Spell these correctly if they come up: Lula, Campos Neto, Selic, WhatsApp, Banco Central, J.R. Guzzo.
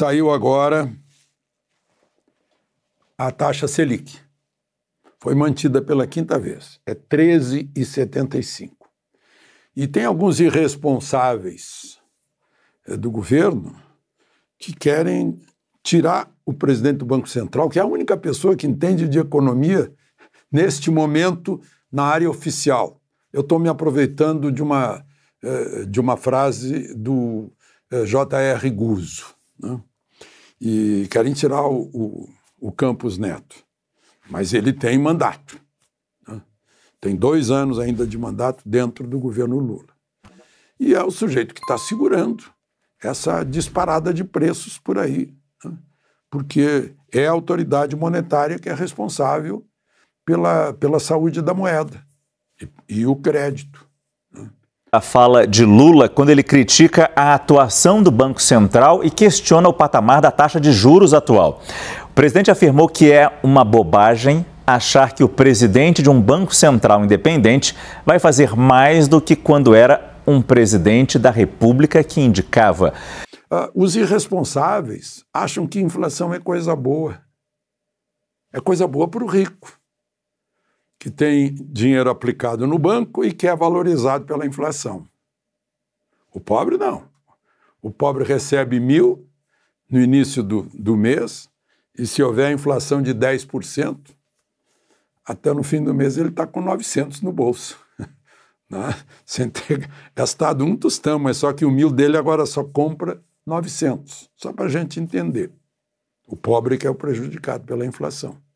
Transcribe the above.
saiu agora a taxa Selic. Foi mantida pela quinta vez. É 13,75. E tem alguns irresponsáveis do governo que querem tirar o presidente do Banco Central, que é a única pessoa que entende de economia neste momento na área oficial. Eu estou me aproveitando de uma frase do J.R. Guzzo, né? E querem tirar o Campos Neto, mas ele tem mandato, né? Tem 2 anos ainda de mandato dentro do governo Lula. E é o sujeito que está segurando essa disparada de preços por aí, né? Porque é a autoridade monetária que é responsável pela saúde da moeda e o crédito. A fala de Lula quando ele critica a atuação do Banco Central e questiona o patamar da taxa de juros atual. O presidente afirmou que é uma bobagem achar que o presidente de um Banco Central independente vai fazer mais do que quando era um presidente da República que indicava. Os irresponsáveis acham que inflação é coisa boa. É coisa boa para o rico, que tem dinheiro aplicado no banco e que é valorizado pela inflação. O pobre não. O pobre recebe 1.000 no início do mês e se houver inflação de 10%, até no fim do mês ele está com 900 no bolso. Né? Sem ter gastado um tostão, mas só que o 1.000 dele agora só compra 900. Só para a gente entender. O pobre que é o prejudicado pela inflação.